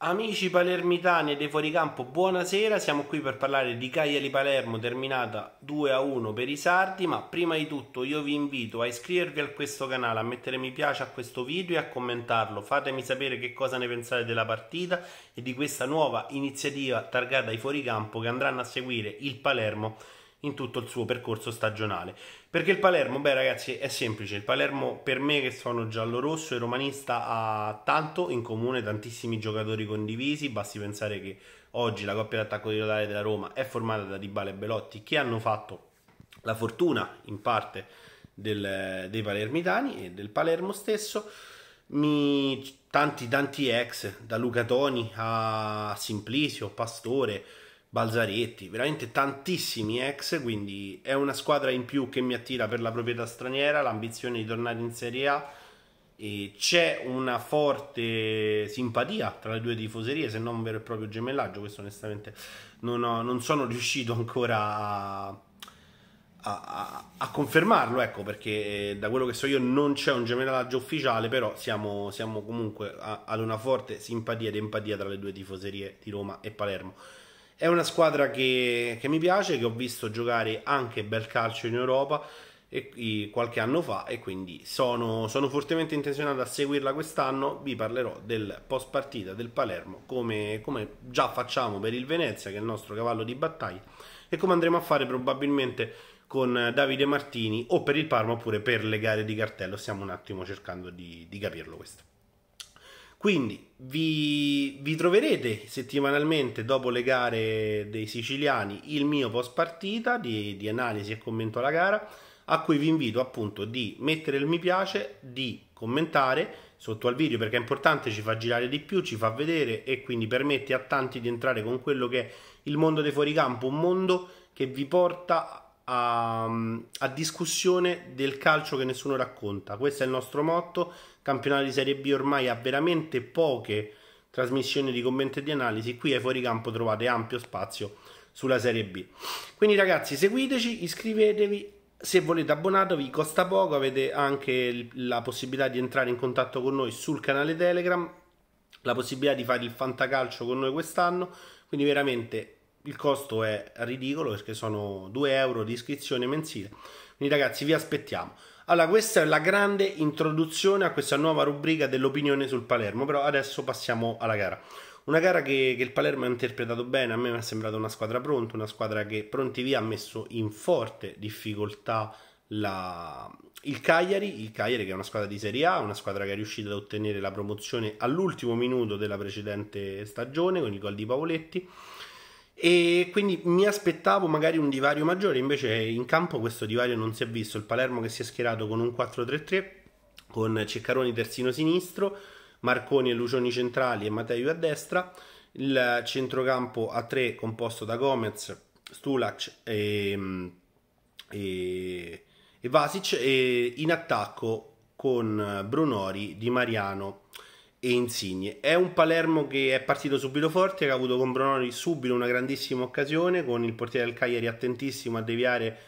Amici palermitani e dei fuoricampo, buonasera, siamo qui per parlare di Cagliari-Palermo terminata 2-1 per i sardi, ma prima di tutto io vi invito a iscrivervi a questo canale, a mettere mi piace a questo video e a commentarlo. Fatemi sapere che cosa ne pensate della partita e di questa nuova iniziativa targata ai fuoricampo che andranno a seguire il Palermo in tutto il suo percorso stagionale. Perché il Palermo, beh ragazzi, è semplice. Il Palermo, per me che sono giallorosso e romanista, ha tanto in comune, tantissimi giocatori condivisi. Basti pensare che oggi la coppia d'attacco titolare della Roma è formata da Dybala e Belotti, che hanno fatto la fortuna in parte dei palermitani e del Palermo stesso. Tanti ex, da Luca Toni a Simplicio, Pastore, Balzaretti, veramente tantissimi ex, quindi è una squadra in più che mi attira per la proprietà straniera, l'ambizione di tornare in Serie A, e c'è una forte simpatia tra le due tifoserie, se non un vero e proprio gemellaggio. Questo onestamente non sono riuscito ancora a confermarlo, ecco, perché da quello che so io non c'è un gemellaggio ufficiale, però siamo comunque ad una forte simpatia ed empatia tra le due tifoserie di Roma e Palermo. È una squadra che mi piace, che ho visto giocare anche bel calcio in Europa qualche anno fa, e quindi sono fortemente intenzionato a seguirla quest'anno. Vi parlerò del post partita del Palermo, come già facciamo per il Venezia, che è il nostro cavallo di battaglia, e come andremo a fare probabilmente con Davide Martini o per il Parma oppure per le gare di cartello. Stiamo un attimo cercando di capirlo questo. Quindi vi troverete settimanalmente, dopo le gare dei siciliani, il mio post partita di analisi e commento alla gara, a cui vi invito appunto di mettere il mi piace, di commentare sotto al video, perché è importante, ci fa girare di più, ci fa vedere, e quindi permette a tanti di entrare con quello che è il mondo dei fuoricampo, un mondo che vi porta a discussione del calcio che nessuno racconta. Questo è il nostro motto. Campionato di Serie B ormai ha veramente poche trasmissioni di commento e di analisi, qui ai fuoricampo trovate ampio spazio sulla Serie B. Quindi ragazzi, seguiteci, iscrivetevi, se volete abbonatevi, costa poco, avete anche la possibilità di entrare in contatto con noi sul canale Telegram, la possibilità di fare il fantacalcio con noi quest'anno, quindi veramente il costo è ridicolo, perché sono 2 euro di iscrizione mensile. Quindi ragazzi, vi aspettiamo. Allora, questa è la grande introduzione a questa nuova rubrica dell'opinione sul Palermo, però adesso passiamo alla gara. Una gara che il Palermo ha interpretato bene, a me mi è sembrata una squadra pronta, una squadra che pronti via ha messo in forte difficoltà il Cagliari, che è una squadra di Serie A, una squadra che è riuscita ad ottenere la promozione all'ultimo minuto della precedente stagione con il gol di Pavoletti, e quindi mi aspettavo magari un divario maggiore. Invece in campo questo divario non si è visto. Il Palermo che si è schierato con un 4-3-3 con Ceccaroni terzino sinistro, Marconi e Lucioni centrali e Mateju a destra, il centrocampo a 3 composto da Gomez, Stulac e Vasic, e in attacco con Brunori, Di Mariano e Insigne. È un Palermo che è partito subito forte, che ha avuto con Brunori subito una grandissima occasione, con il portiere del Cagliari attentissimo a deviare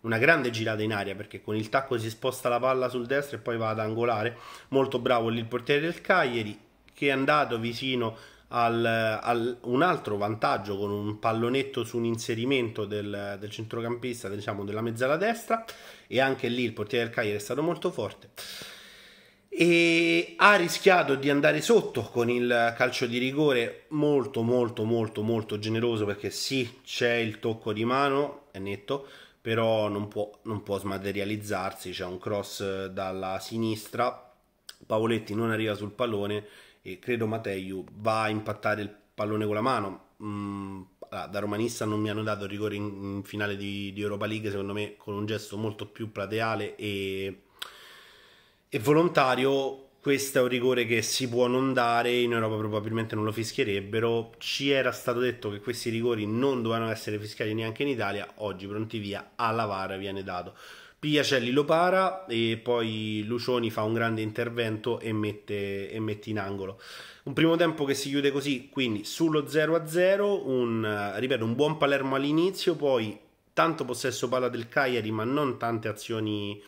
una grande girata in aria, perché con il tacco si sposta la palla sul destro e poi va ad angolare. Molto bravo lì il portiere del Cagliari, che è andato vicino a un altro vantaggio con un pallonetto su un inserimento del centrocampista, diciamo della mezzala destra, e anche lì il portiere del Cagliari è stato molto forte. E ha rischiato di andare sotto con il calcio di rigore molto generoso, perché sì, c'è il tocco di mano, è netto, però non può smaterializzarsi. C'è un cross dalla sinistra, Pavoletti non arriva sul pallone e credo Mateju va a impattare il pallone con la mano. Da romanista non mi hanno dato il rigore in finale di Europa League, secondo me con un gesto molto più plateale e volontario. Questo è un rigore che si può non dare, in Europa probabilmente non lo fischierebbero, ci era stato detto che questi rigori non dovevano essere fischiati neanche in Italia. Oggi pronti via, alla VAR viene dato, Pigliacelli lo para e poi Lucioni fa un grande intervento e mette in angolo. Un primo tempo che si chiude così, quindi sullo 0-0, ripeto, un buon Palermo all'inizio, poi tanto possesso palla del Cagliari ma non tante azioni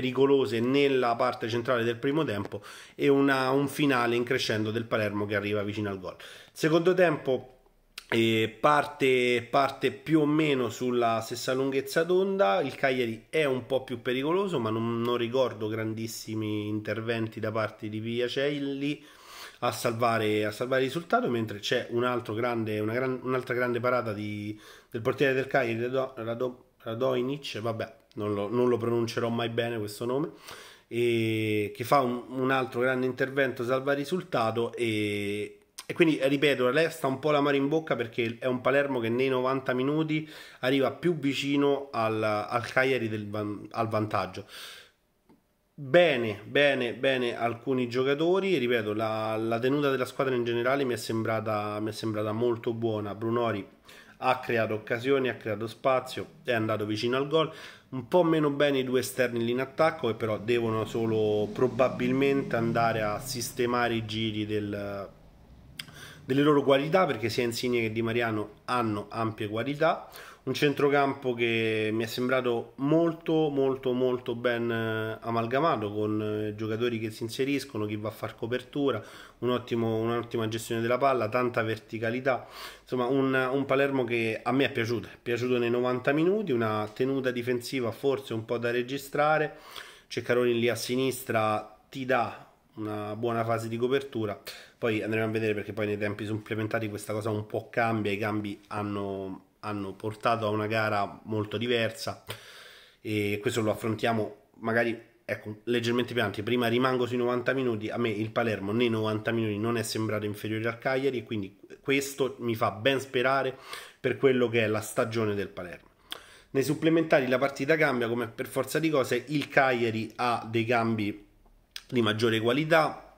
pericolose nella parte centrale del primo tempo e un finale in crescendo del Palermo che arriva vicino al gol. Secondo tempo parte più o meno sulla stessa lunghezza d'onda, il Cagliari è un po' più pericoloso, ma non ricordo grandissimi interventi da parte di Pigliacelli a salvare il risultato, mentre c'è un'altra grande parata del portiere del Cagliari, Radunovic, vabbè, non lo pronuncerò mai bene questo nome, e che fa un altro grande intervento, salva il risultato, e quindi ripeto, resta un po' l'amaro in bocca perché è un Palermo che nei 90 minuti arriva più vicino al Cagliari al vantaggio. Bene alcuni giocatori, ripeto, la tenuta della squadra in generale mi è sembrata molto buona. Brunori ha creato occasioni, ha creato spazio, è andato vicino al gol. Un po' meno bene i due esterni lì in attacco, che però devono solo probabilmente andare a sistemare i giri delle loro qualità, perché sia Insigne che Di Mariano hanno ampie qualità. Un centrocampo che mi è sembrato molto ben amalgamato, con giocatori che si inseriscono, chi va a far copertura, un'ottima gestione della palla, tanta verticalità, insomma un Palermo che a me è piaciuto nei 90 minuti, una tenuta difensiva forse un po' da registrare, Ceccaroni lì a sinistra ti dà una buona fase di copertura, poi andremo a vedere perché poi nei tempi supplementari questa cosa un po' cambia, i cambi hanno portato a una gara molto diversa e questo lo affrontiamo magari, ecco, leggermente più avanti. Prima rimango sui 90 minuti, a me il Palermo nei 90 minuti non è sembrato inferiore al Cagliari e quindi questo mi fa ben sperare per quello che è la stagione del Palermo. Nei supplementari la partita cambia, come per forza di cose il Cagliari ha dei cambi di maggiore qualità,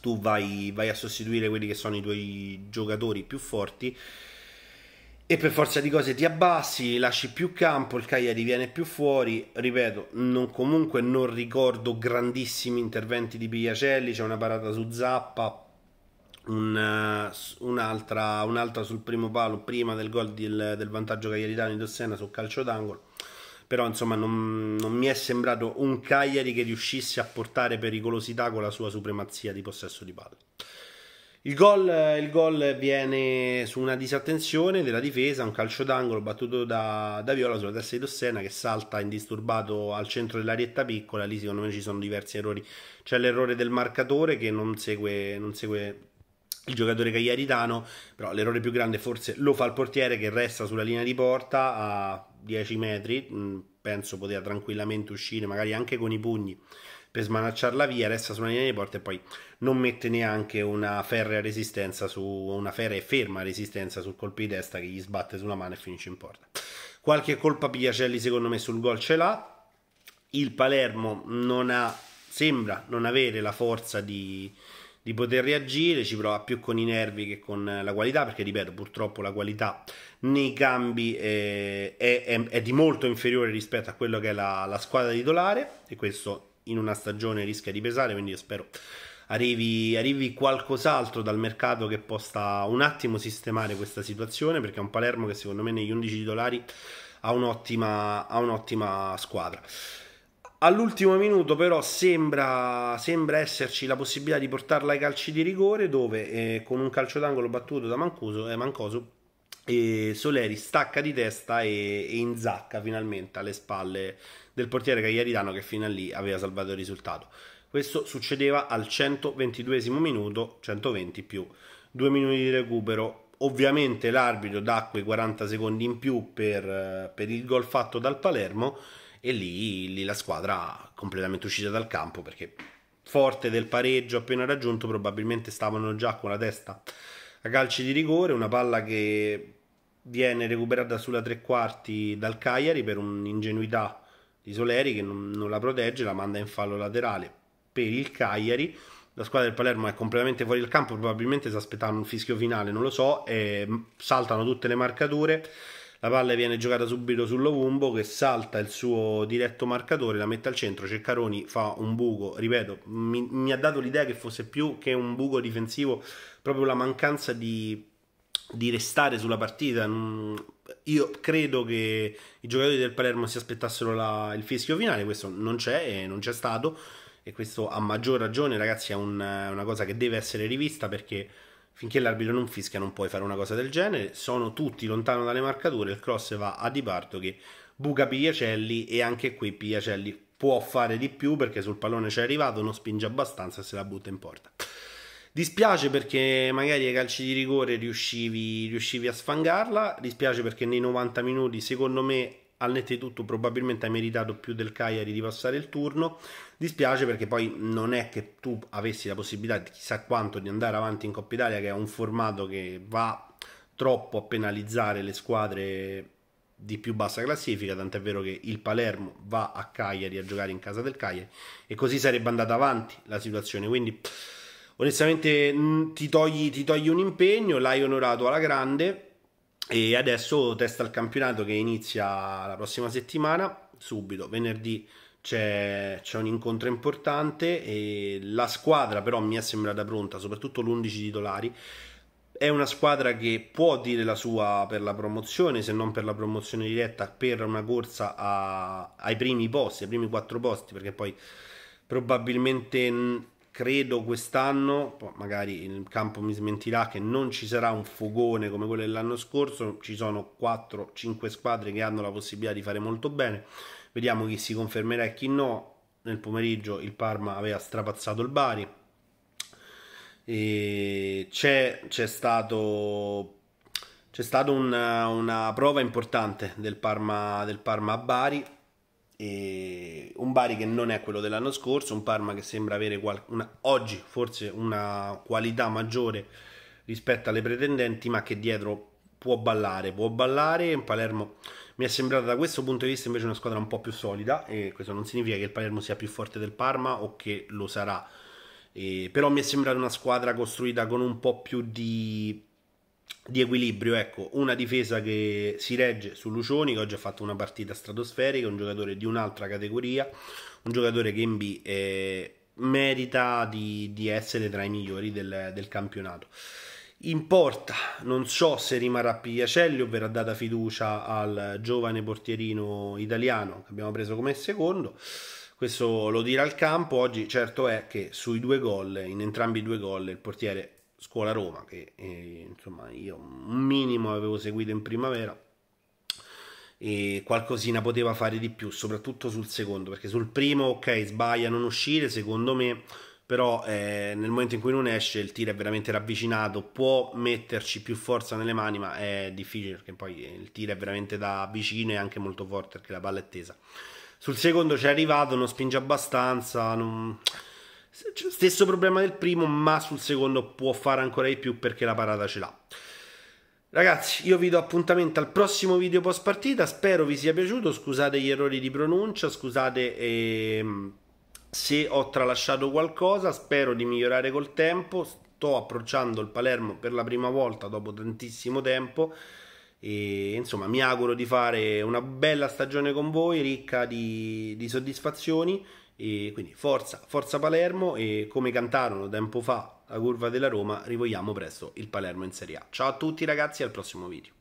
tu vai a sostituire quelli che sono i tuoi giocatori più forti e per forza di cose ti abbassi, lasci più campo, il Cagliari viene più fuori. Ripeto, comunque non ricordo grandissimi interventi di Pigliacelli, c'è una parata su Zappa, un'altra sul primo palo prima del gol del vantaggio cagliaritano di Dossena sul calcio d'angolo, però insomma non mi è sembrato un Cagliari che riuscisse a portare pericolosità con la sua supremazia di possesso di palla. Il gol viene su una disattenzione della difesa, un calcio d'angolo battuto da Viola sulla testa di Dossena, che salta indisturbato al centro dell'arietta piccola. Lì secondo me ci sono diversi errori, c'è l'errore del marcatore che non segue il giocatore cagliaritano, però l'errore più grande forse lo fa il portiere che resta sulla linea di porta a 10 metri, penso poteva tranquillamente uscire magari anche con i pugni per smanacciarla via, resta sulla linea di porta e poi non mette neanche una ferrea resistenza una ferrea e ferma resistenza sul colpo di testa che gli sbatte sulla mano e finisce in porta. Qualche colpa Pigliacelli secondo me sul gol ce l'ha. Il Palermo sembra non avere la forza di poter reagire, ci prova più con i nervi che con la qualità, perché ripeto, purtroppo la qualità nei cambi è di molto inferiore rispetto a quello che è la squadra titolare e questo in una stagione rischia di pesare, quindi io spero arrivi qualcos'altro dal mercato che possa un attimo sistemare questa situazione, perché è un Palermo che secondo me negli 11 titolari ha un'ottima squadra. All'ultimo minuto però sembra esserci la possibilità di portarla ai calci di rigore, dove con un calcio d'angolo battuto da Mancuso Soleri stacca di testa e inzacca finalmente alle spalle del portiere cagliaritano che fino a lì aveva salvato il risultato. Questo succedeva al 122esimo minuto, 120 più 2 minuti di recupero. Ovviamente l'arbitro dà quei 40 secondi in più per il gol fatto dal Palermo e lì la squadra completamente uscita dal campo, perché forte del pareggio appena raggiunto probabilmente stavano già con la testa a calci di rigore, una palla che viene recuperata sulla tre quarti dal Cagliari per un'ingenuità di Soleri che non la protegge, la manda in fallo laterale per il Cagliari. La squadra del Palermo è completamente fuori dal campo, probabilmente si aspettavano un fischio finale, non lo so, saltano tutte le marcature, la palla viene giocata subito su Lovumbo che salta il suo diretto marcatore, la mette al centro, Ceccaroni fa un buco, ripeto, mi ha dato l'idea che fosse più che un buco difensivo proprio la mancanza di di restare sulla partita. Io credo che i giocatori del Palermo si aspettassero il fischio finale, questo non c'è e non c'è stato, e questo a maggior ragione, ragazzi, è una cosa che deve essere rivista, perché finché l'arbitro non fischia non puoi fare una cosa del genere. Sono tutti lontano dalle marcature, il cross va a Di Parto che buca Pigliacelli, e anche qui Pigliacelli può fare di più perché sul pallone c'è arrivato, non spinge abbastanza e se la butta in porta. Dispiace perché magari ai calci di rigore riuscivi a sfangarla, dispiace perché nei 90 minuti secondo me al netto di tutto probabilmente hai meritato più del Cagliari di passare il turno, dispiace perché poi non è che tu avessi la possibilità di chissà quanto di andare avanti in Coppa Italia, che è un formato che va troppo a penalizzare le squadre di più bassa classifica, tant'è vero che il Palermo va a Cagliari a giocare in casa del Cagliari e così sarebbe andata avanti la situazione, quindi onestamente ti togli un impegno, l'hai onorato alla grande e adesso testa il campionato che inizia la prossima settimana, subito venerdì c'è un incontro importante e la squadra però mi è sembrata pronta, soprattutto l'11 titolari. È una squadra che può dire la sua per la promozione, se non per la promozione diretta, per una corsa ai primi posti, ai primi 4 posti, perché poi probabilmente credo quest'anno, magari il campo mi smentirà, che non ci sarà un fogone come quello dell'anno scorso, ci sono 4-5 squadre che hanno la possibilità di fare molto bene, vediamo chi si confermerà e chi no. Nel pomeriggio il Parma aveva strapazzato il Bari, c'è stata una prova importante del Parma a Bari, e un Bari che non è quello dell'anno scorso, un Parma che sembra avere oggi forse una qualità maggiore rispetto alle pretendenti, ma che dietro può ballare. Palermo mi è sembrata da questo punto di vista invece una squadra un po' più solida, e questo non significa che il Palermo sia più forte del Parma o che lo sarà. Però mi è sembrata una squadra costruita con un po' più di equilibrio, ecco, una difesa che si regge su Lucioni, che oggi ha fatto una partita stratosferica, un giocatore di un'altra categoria, un giocatore che in B merita di essere tra i migliori del campionato. In porta non so se rimarrà Pigliacelli o verrà data fiducia al giovane portierino italiano che abbiamo preso come secondo. Questo lo dirà il campo. Oggi certo è che sui 2 gol, in entrambi i 2 gol, il portiere Scuola Roma, che insomma io un minimo avevo seguito in primavera, e qualcosina poteva fare di più, soprattutto sul secondo, perché sul primo ok, sbaglia a non uscire, secondo me, però nel momento in cui non esce il tiro è veramente ravvicinato, può metterci più forza nelle mani, ma è difficile perché poi il tiro è veramente da vicino e anche molto forte perché la palla è tesa. Sul secondo c'è arrivato, non spinge abbastanza, stesso problema del primo, ma sul secondo può fare ancora di più perché la parata ce l'ha. Ragazzi, io vi do appuntamento al prossimo video post partita, spero vi sia piaciuto, scusate gli errori di pronuncia, scusate se ho tralasciato qualcosa, spero di migliorare col tempo, sto approcciando il Palermo per la prima volta dopo tantissimo tempo, e insomma mi auguro di fare una bella stagione con voi, ricca di soddisfazioni, e quindi forza Palermo, e come cantarono tempo fa la curva della Roma, rivogliamo presto il Palermo in Serie A. Ciao a tutti ragazzi, al prossimo video.